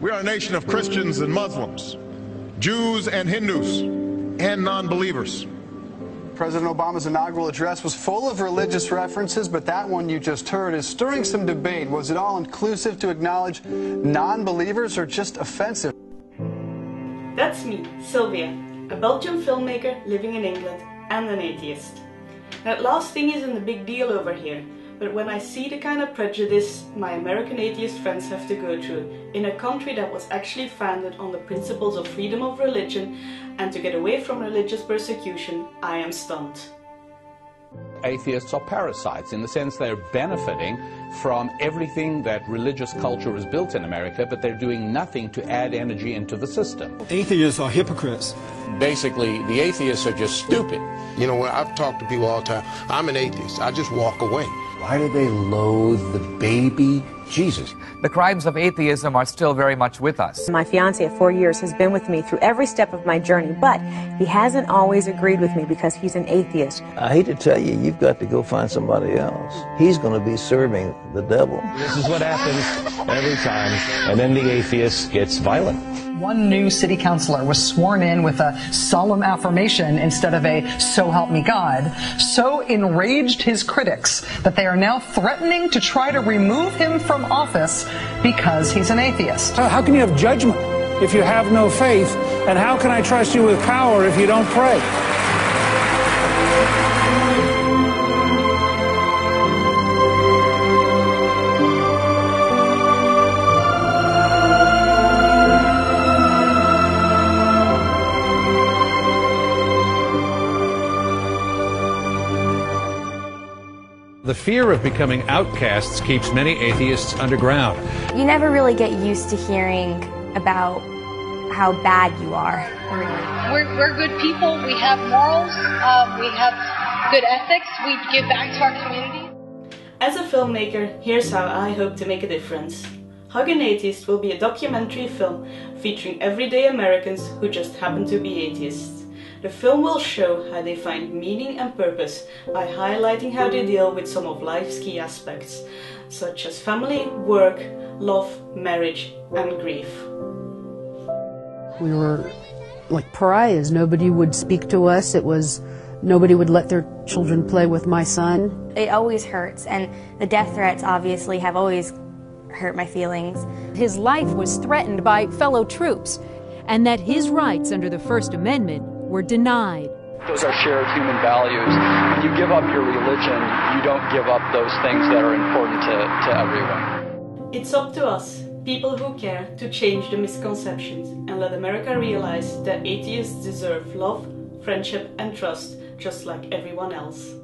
We are a nation of Christians and Muslims, Jews and Hindus, and non-believers. President Obama's inaugural address was full of religious references, but that one you just heard is stirring some debate. Was it all inclusive to acknowledge non-believers or just offensive? That's me, Sylvia, a Belgian filmmaker living in England and an atheist. That last thing isn't a big deal over here, but when I see the kind of prejudice my American atheist friends have to go through in a country that was actually founded on the principles of freedom of religion and to get away from religious persecution, I am stunned. Atheists are parasites in the sense they're benefiting from everything that religious culture is built in America, but they're doing nothing to add energy into the system. Atheists are hypocrites. Basically, the atheists are just stupid. You know what? I've talked to people all the time. I'm an atheist. I just walk away. Why do they loathe the baby Jesus? The crimes of atheism are still very much with us. My fiancé of 4 years has been with me through every step of my journey, but he hasn't always agreed with me because he's an atheist. I hate to tell you, you've got to go find somebody else. He's going to be serving the devil. This is what happens every time, and then the atheist gets violent. One new city councilor was sworn in with a solemn affirmation instead of a so help me God, so enraged his critics that they are now threatening to try to remove him from office because he's an atheist. How can you have judgment if you have no faith? And how can I trust you with power if you don't pray? The fear of becoming outcasts keeps many atheists underground. You never really get used to hearing about how bad you are. We're good people. We have morals. We have good ethics. We give back to our community. As a filmmaker, here's how I hope to make a difference. Hug An Atheist will be a documentary film featuring everyday Americans who just happen to be atheists. The film will show how they find meaning and purpose by highlighting how they deal with some of life's key aspects, such as family, work, love, marriage, and grief. We were like pariahs. Nobody would speak to us. It was nobody would let their children play with my son. It always hurts, and the death threats obviously have always hurt my feelings. His life was threatened by fellow troops, and that his rights under the First Amendment were denied. Those are shared human values. When you give up your religion, you don't give up those things that are important to everyone. It's up to us, people who care, to change the misconceptions and let America realize that atheists deserve love, friendship, and trust just like everyone else.